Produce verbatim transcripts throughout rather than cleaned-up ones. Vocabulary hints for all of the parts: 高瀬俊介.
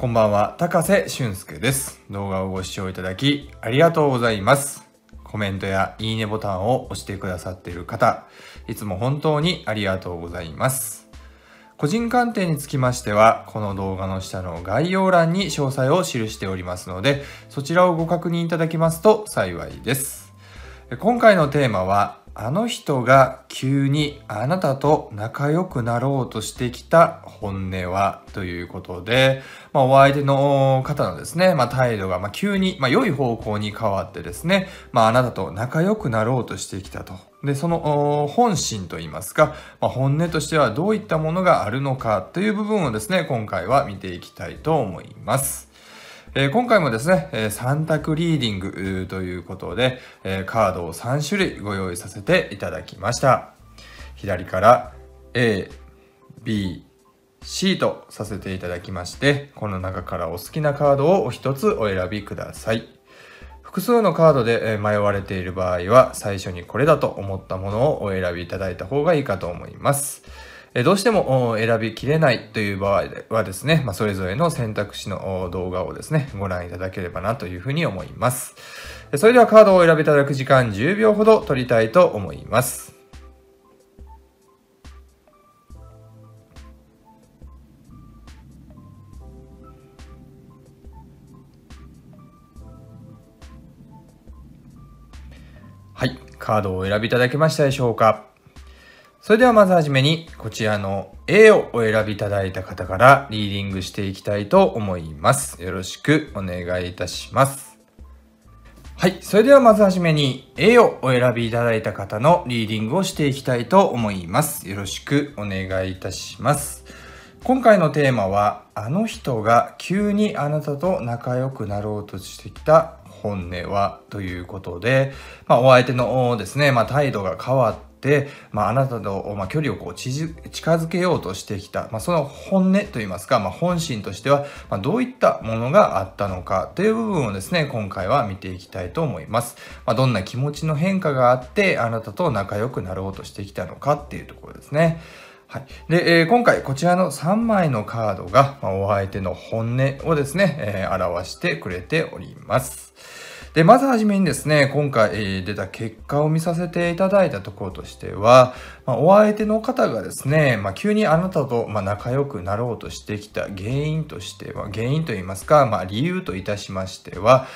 こんばんは、高瀬俊介です。動画をご視聴いただきありがとうございます。コメントやいいねボタンを押してくださっている方、いつも本当にありがとうございます。個人鑑定につきましては、この動画の下の概要欄に詳細を記しておりますので、そちらをご確認いただきますと幸いです。今回のテーマは、あの人が急にあなたと仲良くなろうとしてきた本音はということで、まあ、お相手の方のですね、まあ、態度が急に、まあ、良い方向に変わってですね、まあ、あなたと仲良くなろうとしてきたと。で、その本心といいますか、まあ、本音としてはどういったものがあるのかという部分をですね、今回は見ていきたいと思います。えー、今回もですね、えー、さん択リーディングということで、えー、カードをさん種類ご用意させていただきました。左から A、B、C とさせていただきまして、この中からお好きなカードをお一つお選びください。複数のカードで迷われている場合は、最初にこれだと思ったものをお選びいただいた方がいいかと思います。どうしても選びきれないという場合はですね、まあ、それぞれの選択肢の動画をですね、ご覧いただければなというふうに思います。それではカードをお選びいただく時間じゅうびょうほど取りたいと思います。はい、カードをお選びいただけましたでしょうか。それではまずはじめにこちらの A をお選びいただいた方からリーディングしていきたいと思います。よろしくお願いいたします。はい。それではまずはじめに A をお選びいただいた方のリーディングをしていきたいと思います。よろしくお願いいたします。今回のテーマは、あの人が急にあなたと仲良くなろうとしてきた本音はということで、まあ、お相手のですね、まあ、態度が変わって、で、まあ、あなたと、まあ、距離をこう近づけようとしてきた、まあ、その本音といいますか、まあ、本心としては、まあ、どういったものがあったのかという部分をですね、今回は見ていきたいと思います。まあ、どんな気持ちの変化があって、あなたと仲良くなろうとしてきたのかっていうところですね。はい。で、えー、今回こちらのさんまいのカードが、まあ、お相手の本音をですね、えー、表してくれております。で、まずはじめにですね、今回出た結果を見させていただいたところとしては、まあ、お相手の方がですね、まあ、急にあなたとまあ仲良くなろうとしてきた原因としては、原因といいますか、まあ、理由といたしましては、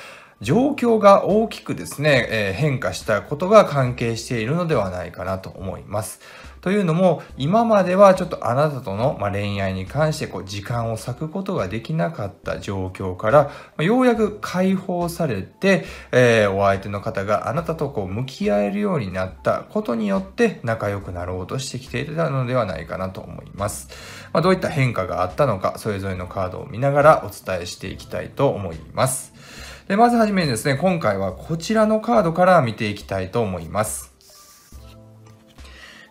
状況が大きくですね、えー、変化したことが関係しているのではないかなと思います。というのも、今まではちょっとあなたとの恋愛に関してこう時間を割くことができなかった状況から、ようやく解放されて、えー、お相手の方があなたとこう向き合えるようになったことによって仲良くなろうとしてきていたのではないかなと思います。まあ、どういった変化があったのか、それぞれのカードを見ながらお伝えしていきたいと思います。で、まずはじめにですね、今回はこちらのカードから見ていきたいと思います。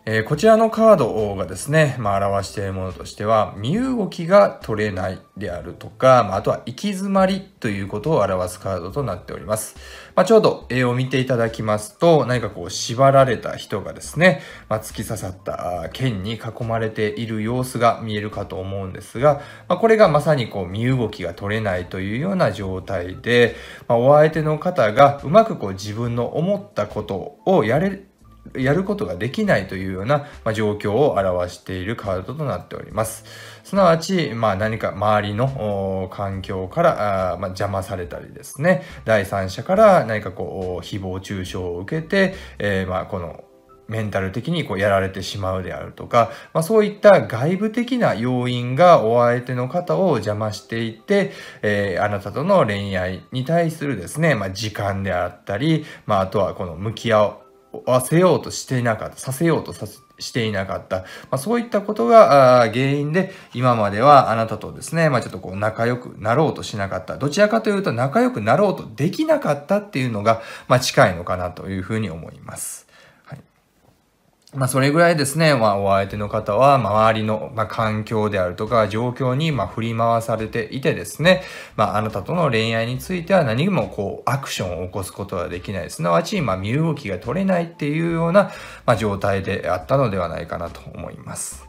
えー、こちらのカードがですね、まあ、表しているものとしては、身動きが取れないであるとか、まあ、あとは行き詰まりということを表すカードとなっております。まあ、ちょうど絵を見ていただきますと、何かこう縛られた人がですね、まあ、突き刺さった剣に囲まれている様子が見えるかと思うんですが、まあ、これがまさにこう身動きが取れないというような状態で、まあ、お相手の方がうまくこう自分の思ったことをやれやることができないというような状況を表しているカードとなっております。すなわち、まあ、何か周りの環境から、まあ、邪魔されたりですね、第三者から何かこう誹謗中傷を受けて、えー、まあこのメンタル的にこうやられてしまうであるとか、まあ、そういった外部的な要因がお相手の方を邪魔していて、えー、あなたとの恋愛に対するですね、まあ、時間であったり、まあ、あとはこの向き合うさせようとしていなかった、させようとさせしていなかった。まあ、そういったことが原因で、今まではあなたとですね、まあ、ちょっとこう仲良くなろうとしなかった。どちらかというと仲良くなろうとできなかったっていうのが、まあ、近いのかなというふうに思います。はい。まあ、それぐらいですね、まあ、お相手の方は周りのまあ環境であるとか状況にまあ振り回されていてですね、まあ、あなたとの恋愛については何もこうアクションを起こすことはできない。すなわち、まあ、身動きが取れないっていうようなまあ状態であったのではないかなと思います。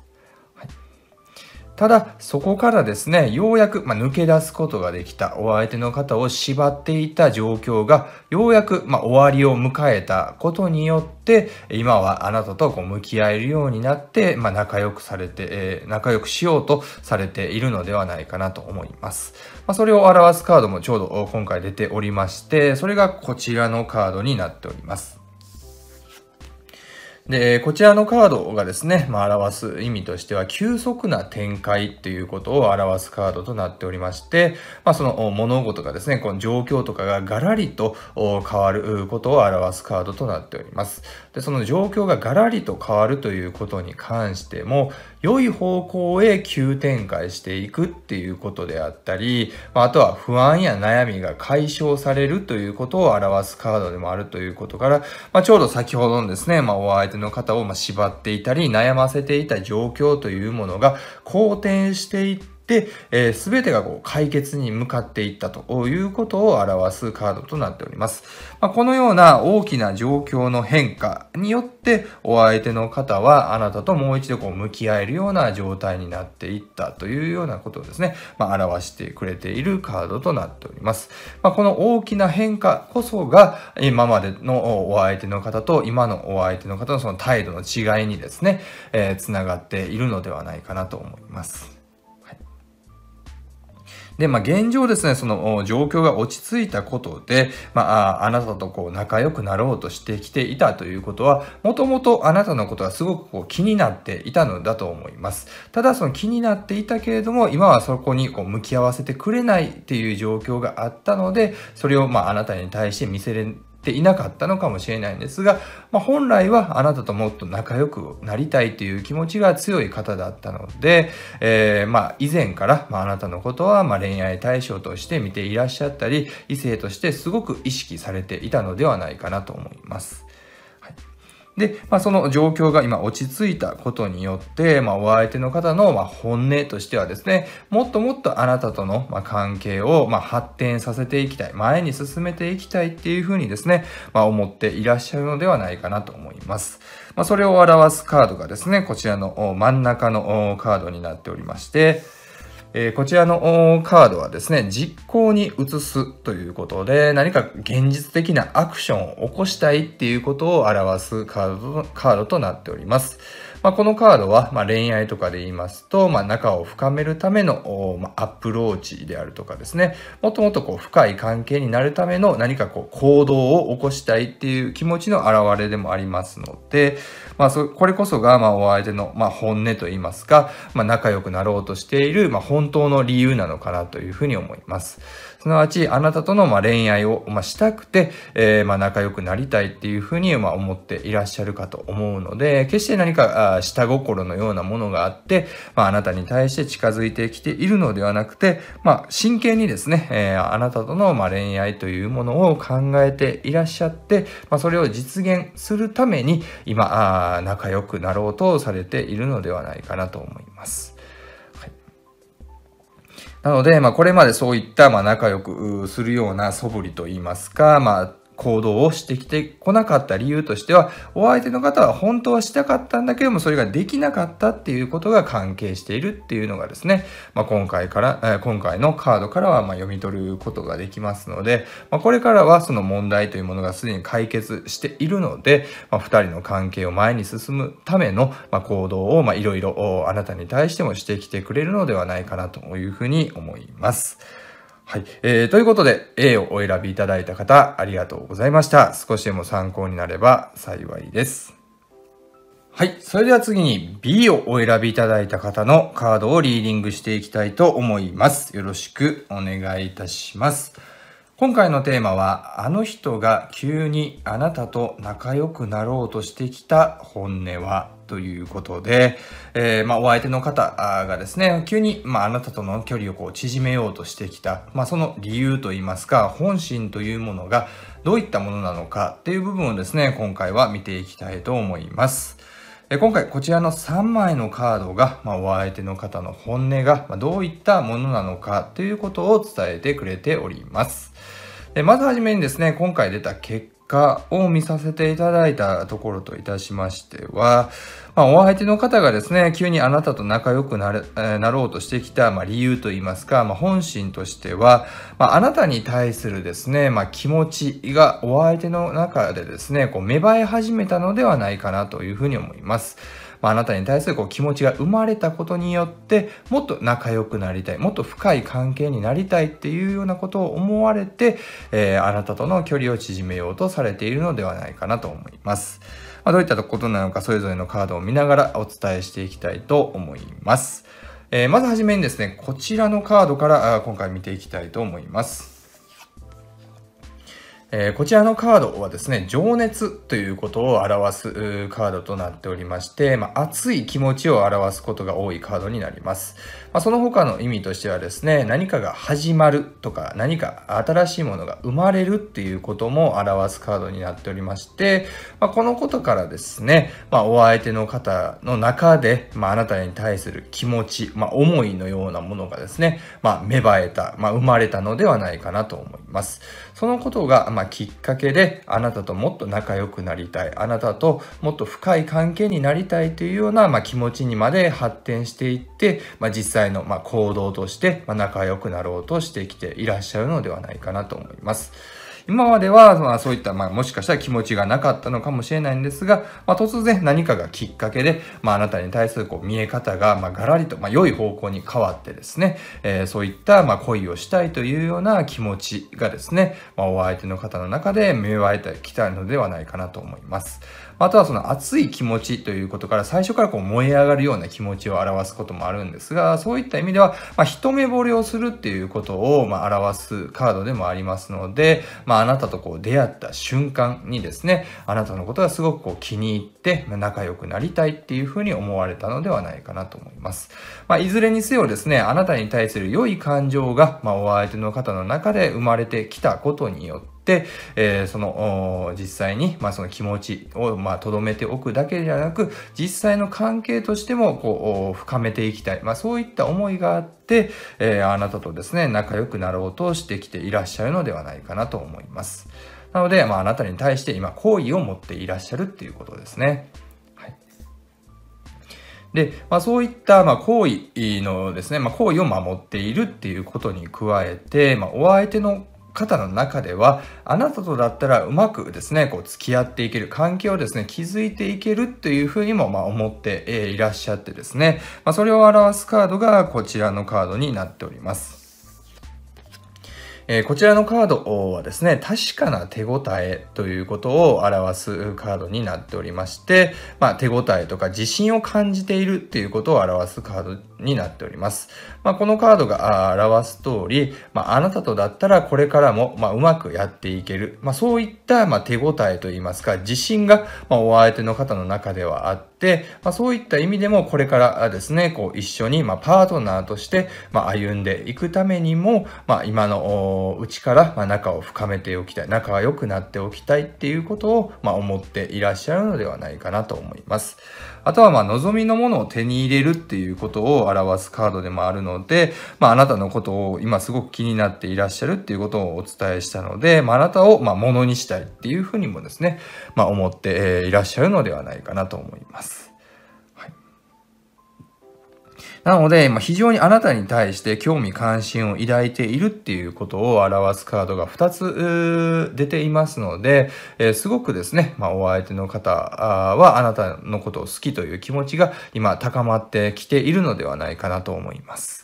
ただ、そこからですね、ようやく、まあ、抜け出すことができた、お相手の方を縛っていた状況が、ようやく、まあ、終わりを迎えたことによって、今はあなたとこう向き合えるようになって、まあ、仲良くされて、えー、仲良くしようとされているのではないかなと思います。まあ、それを表すカードもちょうど今回出ておりまして、それがこちらのカードになっております。で、こちらのカードがですね、まあ、表す意味としては、急速な展開ということを表すカードとなっておりまして、まあ、その物事がですね、この状況とかがガラリと変わることを表すカードとなっております。で、その状況がガラリと変わるということに関しても、良い方向へ急展開していくっていうことであったり、まあ、あとは不安や悩みが解消されるということを表すカードでもあるということから、まあ、ちょうど先ほどのですね、まあ、お相手の方を縛っていたり悩ませていた状況というものが好転していって、えー、全てがこう解決に向かっていったということを表すカードとなっております。まあ、このような大きな状況の変化によってお相手の方はあなたともう一度こう向き合えるような状態になっていったというようなことをですね、まあ、表してくれているカードとなっております。まあ、この大きな変化こそが今までのお相手の方と今のお相手の方のその態度の違いにですね、えー、つながっているのではないかなと思います。で、まあ、現状ですね、その状況が落ち着いたことで、まあ、あなたとこう仲良くなろうとしてきていたということは、もともとあなたのことがすごくこう気になっていたのだと思います。ただ、その気になっていたけれども、今はそこにこう向き合わせてくれないっていう状況があったので、それをまあ、あなたに対して見せれていなかったのかもしれないんですが、まあ、本来はあなたともっと仲良くなりたいという気持ちが強い方だったので、えー、まあ以前からまああなたのことはまあ恋愛対象として見ていらっしゃったり、異性としてすごく意識されていたのではないかなと思います。で、まあ、その状況が今落ち着いたことによって、まあ、お相手の方のまあ本音としてはですね、もっともっとあなたとのまあ関係をまあ発展させていきたい、前に進めていきたいっていうふうにですね、まあ、思っていらっしゃるのではないかなと思います。まあ、それを表すカードがですね、こちらの真ん中のカードになっておりまして、えー、こちらのカードはですね、実行に移すということで、何か現実的なアクションを起こしたいっていうことを表すカード、カードとなっております。まあ、このカードは、まあ、恋愛とかで言いますと、まあ、仲を深めるための、まあ、アプローチであるとかですね、もっともっとこう深い関係になるための何かこう行動を起こしたいっていう気持ちの表れでもありますので、まあ、そこれこそが、まあ、お相手の、まあ、本音と言いますか、まあ、仲良くなろうとしている、まあ、本当の理由なのかなというふうに思います。すなわち、あなたとのまあ恋愛をまあしたくて、えー、まあ仲良くなりたいっていうふうにまあ思っていらっしゃるかと思うので、決して何か下心のようなものがあって、まあ、あなたに対して近づいてきているのではなくて、まあ、真剣にですね、えー、あなたとのまあ恋愛というものを考えていらっしゃって、まあ、それを実現するために今、仲良くなろうとされているのではないかなと思います。なので、まあ、これまでそういった、まあ、仲良くするような素振りといいますか、まあ、行動をしてきてこなかった理由としては、お相手の方は本当はしたかったんだけども、それができなかったっていうことが関係しているっていうのがですね、まあ、今回から、えー、今回のカードからは、まあ、読み取ることができますので、まあ、これからはその問題というものがすでに解決しているので、まあ、二人の関係を前に進むための、まあ、行動を、まあ、いろいろあなたに対してもしてきてくれるのではないかなというふうに思います。はい、えー。ということで、A をお選びいただいた方、ありがとうございました。少しでも参考になれば幸いです。はい。それでは次に B をお選びいただいた方のカードをリーディングしていきたいと思います。よろしくお願いいたします。今回のテーマは、あの人が急にあなたと仲良くなろうとしてきた本音はということで、えー、まあ、お相手の方がですね、急に、まあ、あなたとの距離をこう縮めようとしてきた、まあ、その理由といいますか、本心というものがどういったものなのかっていう部分をですね、今回は見ていきたいと思います。今回こちらのさんまいのカードが、まあ、お相手の方の本音がどういったものなのかということを伝えてくれております。まずはじめにですね、今回出た結果を見させていただいたところといたしましては、まあ、お相手の方がですね、急にあなたと仲良くなれ、なろうとしてきた、まあ、理由といいますか、まあ、本心としては、まあ、あなたに対するですね、まあ、気持ちがお相手の中でですね、こう芽生え始めたのではないかなというふうに思います。まあ、あなたに対するこう気持ちが生まれたことによって、もっと仲良くなりたい、もっと深い関係になりたいっていうようなことを思われて、えー、あなたとの距離を縮めようとされているのではないかなと思います。まあ、どういったことなのか、それぞれのカードを見ながらお伝えしていきたいと思います。えー、まずはじめにですね、こちらのカードから今回見ていきたいと思います。えー、こちらのカードはですね、情熱ということを表すカードとなっておりまして、まあ、熱い気持ちを表すことが多いカードになります。まあ、その他の意味としてはですね、何かが始まるとか、何か新しいものが生まれるっていうことも表すカードになっておりまして、まあ、このことからですね、まあ、お相手の方の中で、まあ、あなたに対する気持ち、まあ、思いのようなものがですね、まあ、芽生えた、まあ、生まれたのではないかなと思います。そのことがまあ、きっかけであなたともっと仲良くなりたい、あなたともっと深い関係になりたいというような、まあ、気持ちにまで発展していって、まあ、実際のまあ行動としてまあ仲良くなろうとしてきていらっしゃるのではないかなと思います。今までは、まあ、そういった、まあ、もしかしたら気持ちがなかったのかもしれないんですが、まあ、突然何かがきっかけで、まあ、あなたに対するこう見え方が、まあ、ガラリと、まあ、良い方向に変わってですね、えー、そういった、まあ、恋をしたいというような気持ちがですね、まあ、お相手の方の中で芽生えてきたのではないかなと思います。あとはその熱い気持ちということから最初からこう燃え上がるような気持ちを表すこともあるんですが、そういった意味では、まあ、一目惚れをするっていうことをまあ表すカードでもありますので、まあ、あなたとこう出会った瞬間にですね、あなたのことがすごくこう気に入って仲良くなりたいっていうふうに思われたのではないかなと思います。まあ、いずれにせよですね、あなたに対する良い感情が、まあ、お相手の方の中で生まれてきたことによって、で、えー、その実際に、まあ、その気持ちをとどめておくだけではなく、実際の関係としてもこう深めていきたい、まあ、そういった思いがあって、えー、あなたとですね仲良くなろうとしてきていらっしゃるのではないかなと思います。なので、まあ、あなたに対して今好意を持っていらっしゃるっていうことですね。で、まあ、そういったまあ行為のですね、まあ、行為を守っているっていうことに加えて、まあ、お相手の方の中では、あなたとだったらうまくですね、こう付き合っていける、関係をですね、築いていけるというふうにもまあ思っていらっしゃってですね、まあ、それを表すカードがこちらのカードになっております。えー、こちらのカードはですね、確かな手応えということを表すカードになっておりまして、まあ、手応えとか自信を感じているっていうことを表すカードになっております。まあ、このカードが表す通り、まあ、あなたとだったらこれからもまあうまくやっていける。まあ、そういったまあ手応えといいますか、自信がまあお相手の方の中ではあって、で、まあ、そういった意味でもこれからですね、こう一緒にまあパートナーとしてまあ歩んでいくためにも、まあ、今のうちからまあ仲を深めておきたい、仲が良くなっておきたいっていうことをまあ思っていらっしゃるのではないかなと思います。あとはまあ望みのものを手に入れるっていうことを表すカードでもあるので、まあ、あなたのことを今すごく気になっていらっしゃるっていうことをお伝えしたので、まあ、あなたをまあものにしたいっていうふうにもですね、まあ、思っていらっしゃるのではないかなと思います。なので、非常にあなたに対して興味関心を抱いているっていうことを表すカードがふたつ出ていますので、すごくですね、まあ、お相手の方はあなたのことを好きという気持ちが今高まってきているのではないかなと思います。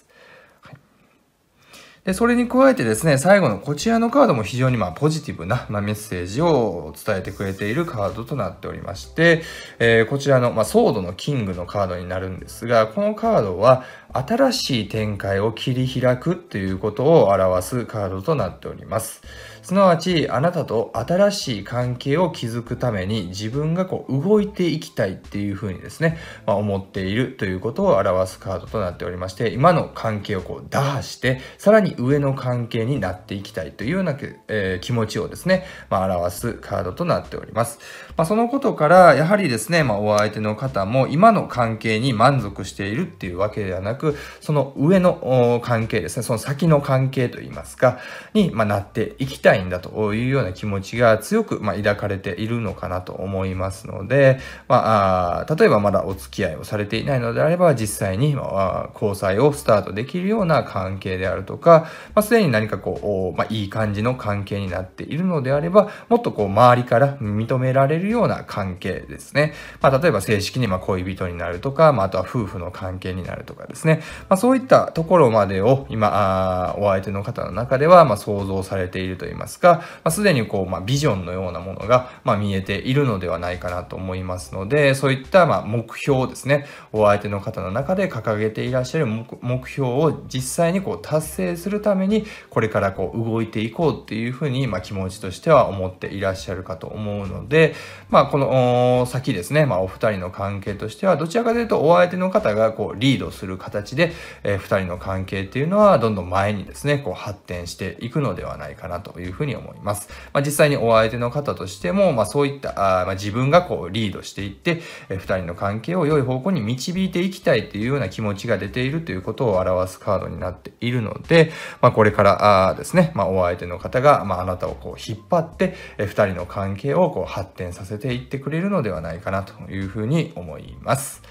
で、それに加えてですね、最後のこちらのカードも非常にまあポジティブな、まあ、メッセージを伝えてくれているカードとなっておりまして、えー、こちらの、まあ、ソードのキングのカードになるんですが、このカードは新しい展開を切り開くということを表すカードとなっております。すなわち、あなたと新しい関係を築くために自分がこう動いていきたいっていうふうにですね、まあ、思っているということを表すカードとなっておりまして、今の関係をこう打破して、さらにに上の関係になっていきたいというような、えー、気持ちをですね、まあ、表すカードとなっております。まあ、そのことから、やはりですね、まあ、お相手の方も今の関係に満足しているっていうわけではなく、その上の関係ですね、その先の関係といいますか、に、まあ、なっていきたいんだというような気持ちが強く、まあ、抱かれているのかなと思いますので、まあ、例えばまだお付き合いをされていないのであれば、実際に、まあ、交際をスタートできるような関係であるとか、まあ、すでに何かこう、まあ、いい感じの関係になっているのであれば、もっとこう周りから認められるような関係ですね。まあ、例えば正式にまあ恋人になるとか、まあ、あとは夫婦の関係になるとかですね。まあ、そういったところまでを今、お相手の方の中ではまあ想像されているといいますか、まあ、すでにこう、まあ、ビジョンのようなものがまあ見えているのではないかなと思いますので、そういったまあ目標ですね。お相手の方の中で掲げていらっしゃる目標を実際にこう達成するために、これからこう動いていこうっていうふうにまあ気持ちとしては思っていらっしゃるかと思うので、まあ、この先ですね、まあ、お二人の関係としては、どちらかというとお相手の方がこうリードする形で、えー、二人の関係っていうのはどんどん前にですね、こう発展していくのではないかなというふうに思います。まあ、実際にお相手の方としても、まあ、そういったあ、まあ、自分がこうリードしていって、えー、二人の関係を良い方向に導いていきたいっていうような気持ちが出ているということを表すカードになっているので、まあ、これからあですね、まあ、お相手の方が、まあ、あなたをこう引っ張って、えー、二人の関係をこう発展させていってくれるのではないかなというふうに思います。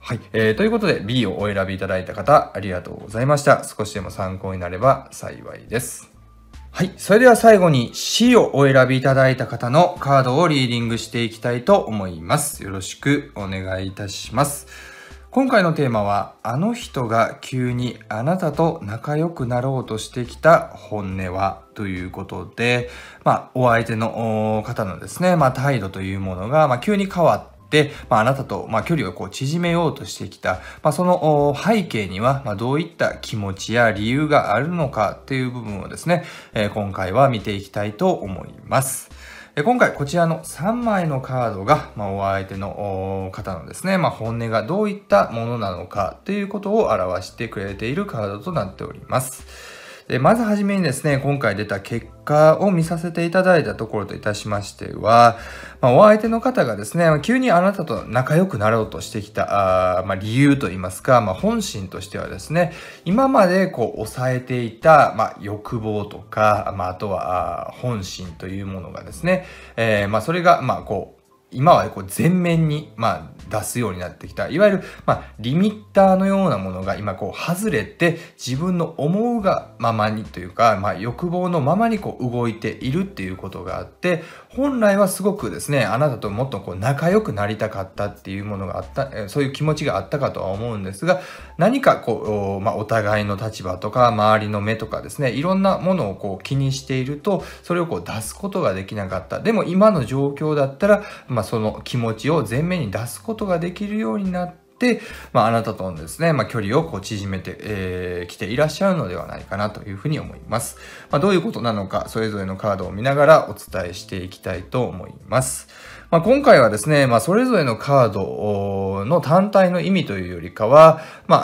はい、えー、ということで ビー をお選びいただいた方ありがとうございました。少しでも参考になれば幸いです。はい。それでは最後に シー をお選びいただいた方のカードをリーディングしていきたいと思います。よろしくお願いいたします。今回のテーマは、あの人が急にあなたと仲良くなろうとしてきた本音はということで、まあ、お相手の方のですね、まあ、態度というものが、まあ、急に変わって、で、まあ、あなたと、まあ、距離をこう縮めようとしてきた、まあ、その背景には、まあ、どういった気持ちや理由があるのかっていう部分をですね、えー、今回は見ていきたいと思います。今回こちらのさんまいのカードが、まあ、お相手の方のですね、まあ、本音がどういったものなのかということを表してくれているカードとなっております。で、まずはじめにですね、今回出た結果を見させていただいたところといたしましては、まあ、お相手の方がですね、急にあなたと仲良くなろうとしてきた、あまあ、理由といいますか、まあ、本心としてはですね、今までこう抑えていた、まあ、欲望とか、まあ、あとは本心というものがですね、えー、まあ、それが、まあ、こう、今はこう前面にまあ出すようになってきた、いわゆるまあリミッターのようなものが今こう外れて、自分の思うがままにというか、まあ欲望のままにこう動いているっていうことがあって、本来はすごくですね、あなたともっとこう仲良くなりたかったっていうものがあった、そういう気持ちがあったかとは思うんですが、何かこう、まあ、お互いの立場とか周りの目とかですね、いろんなものをこう気にしていると、それをこう出すことができなかった。でも今の状況だったら、まあ、その気持ちを前面に出すことができるようになって、まあ、あなたとのですね、まあ、距離をこう縮めて、えー、きていらっしゃるのではないかなというふうに思います。まあ、どういうことなのか、それぞれのカードを見ながらお伝えしていきたいと思います。まあ、今回はですね、まあ、それぞれのカードの単体の意味というよりかは、ま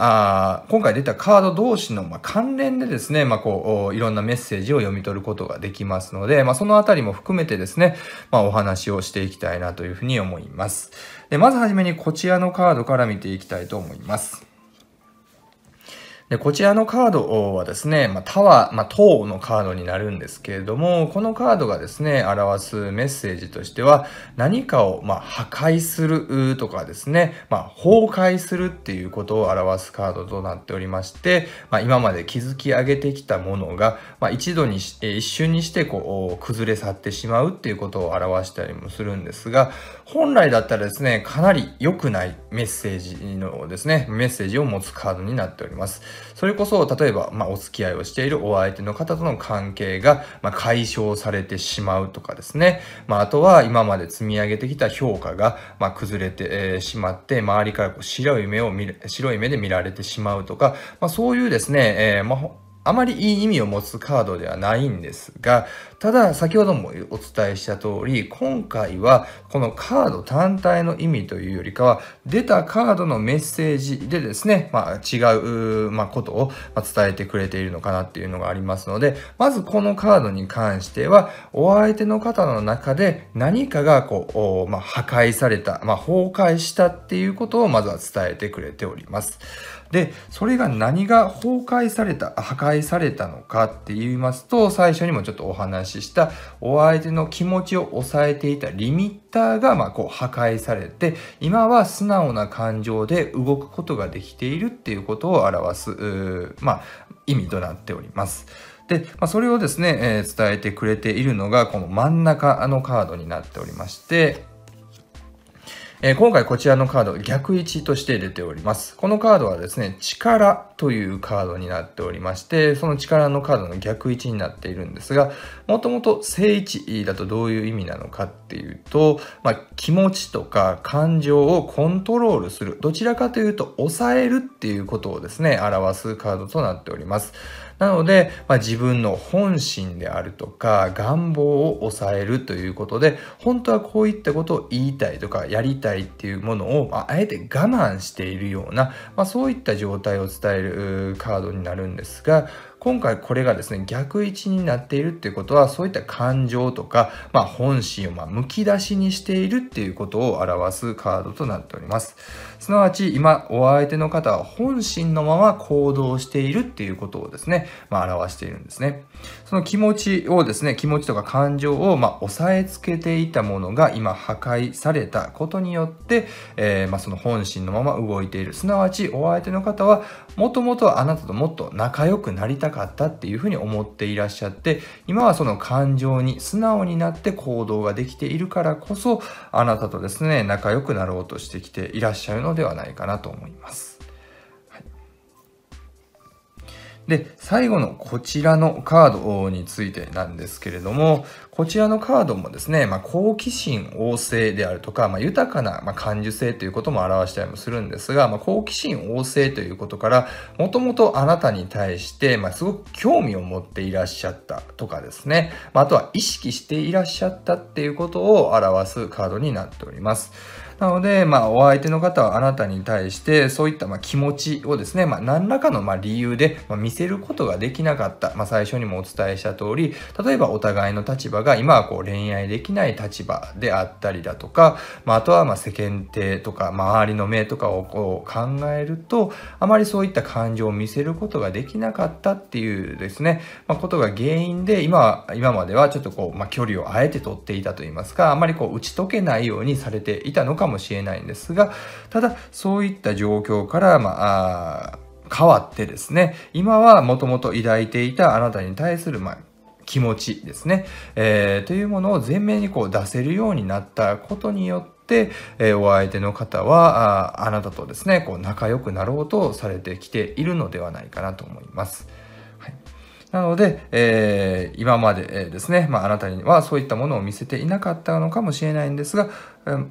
あ、今回出たカード同士の関連でですね、まあ、こう、いろんなメッセージを読み取ることができますので、まあ、そのあたりも含めてですね、まあ、お話をしていきたいなというふうに思います。で、まずはじめにこちらのカードから見ていきたいと思います。で、こちらのカードはですね、まあ、タワー、まあ、塔のカードになるんですけれども、このカードがですね、表すメッセージとしては、何かを、まあ、破壊するとかですね、まあ、崩壊するっていうことを表すカードとなっておりまして、まあ、今まで築き上げてきたものが、まあ、一度にし、一瞬にして、こう、崩れ去ってしまうっていうことを表したりもするんですが、本来だったらですね、かなり良くないメッセージのですね、メッセージを持つカードになっております。それこそ、例えば、まあ、お付き合いをしているお相手の方との関係が、まあ、解消されてしまうとかですね。まあ、あとは、今まで積み上げてきた評価が、まあ、崩れてしまって、周りからこう白い目を見る、白い目で見られてしまうとか、まあ、そういうですね、えーまああまりいい意味を持つカードではないんですが、ただ先ほどもお伝えした通り、今回はこのカード単体の意味というよりかは、出たカードのメッセージでですね、まあ、違う、まあ、ことを伝えてくれているのかなっていうのがありますので、まずこのカードに関しては、お相手の方の中で何かがこう、まあ、破壊された、まあ、崩壊したっていうことをまずは伝えてくれております。で、それが何が崩壊された、破壊されたのかって言いますと、最初にもちょっとお話ししたお相手の気持ちを抑えていたリミッターがまあこう破壊されて、今は素直な感情で動くことができているっていうことを表す、まあ、意味となっております。で、まあ、それをですね、えー、伝えてくれているのがこの真ん中のカードになっておりまして、えー、今回こちらのカード逆位置として出ております。このカードはですね、力というカードになっておりまして、その力のカードの逆位置になっているんですが、もともと正位置だとどういう意味なのかっていうと、まあ、気持ちとか感情をコントロールする、どちらかというと抑えるっていうことをですね、表すカードとなっております。なので、まあ、自分の本心であるとか願望を抑えるということで、本当はこういったことを言いたいとかやりたいっていうものを、まあ、あえて我慢しているような、まあ、そういった状態を伝えるカードになるんですが、今回これがですね、逆位置になっているっていうことは、そういった感情とか、まあ、本心をまあむき出しにしているっていうことを表すカードとなっております。すなわち、今、お相手の方は本心のまま行動しているっていうことをですね、まあ、表しているんですね。その気持ちをですね、気持ちとか感情をまあ抑えつけていたものが今破壊されたことによって、えー、まあその本心のまま動いている。すなわち、お相手の方は、もともとあなたともっと仲良くなりたいかったっていうふうに思っていらっしゃって、今はその感情に素直になって行動ができているからこそ、あなたとですね仲良くなろうとしてきていらっしゃるのではないかなと思います。はい、で、最後のこちらのカードについてなんですけれども、こちらのカードもですね、まあ、好奇心旺盛であるとか、まあ、豊かな、まあ、感受性ということも表したりもするんですが、まあ、好奇心旺盛ということから、もともとあなたに対して、まあ、すごく興味を持っていらっしゃったとかですね、まあ、あとは意識していらっしゃったっていうことを表すカードになっております。なので、まあ、お相手の方はあなたに対してそういったまあ気持ちをですね、まあ、何らかのまあ理由で見せることができなかった、まあ、最初にもお伝えした通り、例えばお互いの立場が今はこう恋愛できない立場であったりだとか、まあ、あとはまあ世間体とか周りの目とかをこう考えると、あまりそういった感情を見せることができなかったっていうですね、まあ、ことが原因で 今, 今まではちょっとこう、まあ、距離をあえて取っていたといいますか、あまりこう打ち解けないようにされていたのかもしれないんですが、ただそういった状況からまあ変わってですね、今はもともと抱いていたあなたに対するまあ気持ちですね、えー、というものを前面にこう出せるようになったことによって、えー、お相手の方は あ, あなたとですねこう仲良くなろうとされてきているのではないかなと思います。はい、なので、えー、今までですね、まあ、あなたにはそういったものを見せていなかったのかもしれないんですが、えー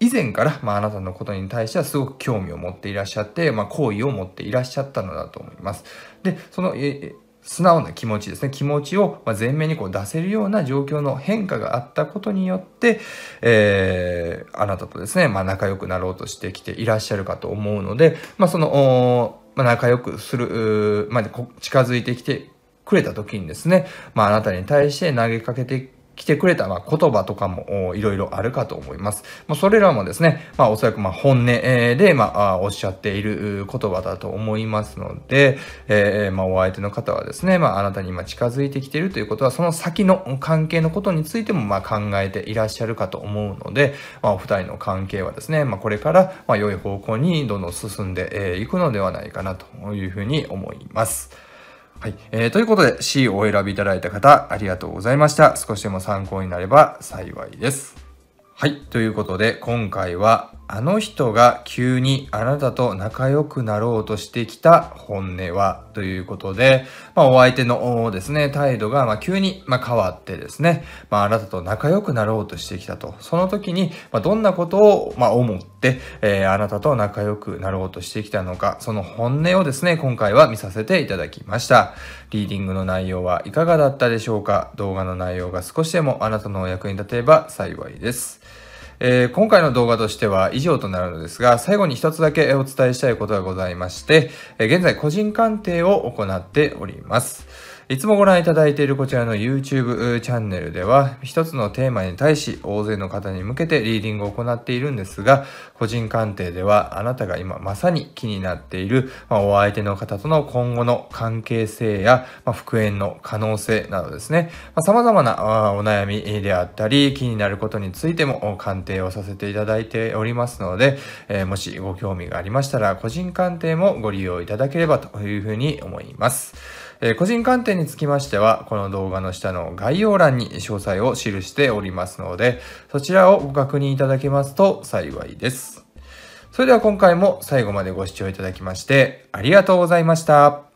以前から、まあ、あなたのことに対してはすごく興味を持っていらっしゃって、まあ、好意を持っていらっしゃったのだと思います。で、そのえ素直な気持ちですね、気持ちを前面にこう出せるような状況の変化があったことによって、えー、あなたとですね、まあ、仲良くなろうとしてきていらっしゃるかと思うので、まあ、そのまあ、仲良くする、まあ、近づいてきてくれた時にですね、まあ、あなたに対して投げかけて来てくれたまあ言葉とかもいろいろあるかと思います。まあ、それらもですね、まあ、おそらくまあ本音でまあおっしゃっている言葉だと思いますので、えー、まあお相手の方はですね、まあ、あなたに今近づいてきているということは、その先の関係のことについてもまあ考えていらっしゃるかと思うので、まあ、お二人の関係はですね、まあ、これからまあ良い方向にどんどん進んでいくのではないかなというふうに思います。はい、えー、ということで C をお選びいただいた方ありがとうございました。少しでも参考になれば幸いです。はい、ということで今回はあの人が急にあなたと仲良くなろうとしてきた本音はということで、まあ、お相手のですね、態度がまあ急にまあ変わってですね、まあ、あなたと仲良くなろうとしてきたと。その時にまあどんなことをまあ思って、えー、あなたと仲良くなろうとしてきたのか、その本音をですね、今回は見させていただきました。リーディングの内容はいかがだったでしょうか？動画の内容が少しでもあなたのお役に立てれば幸いです。えー、今回の動画としては以上となるのですが、最後に一つだけお伝えしたいことがございまして、えー、現在個人鑑定を行っております。いつもご覧いただいているこちらの YouTube チャンネルでは、一つのテーマに対し大勢の方に向けてリーディングを行っているんですが、個人鑑定ではあなたが今まさに気になっている、まあ、お相手の方との今後の関係性や、まあ、復縁の可能性などですね、まあ、様々なお悩みであったり、気になることについても鑑定をさせていただいておりますので、えー、もしご興味がありましたら、個人鑑定もご利用いただければというふうに思います。えー、個人鑑定につきましては、この動画の下の概要欄に詳細を記しておりますので、そちらをご確認いただけますと幸いです。それでは今回も最後までご視聴いただきましてありがとうございました。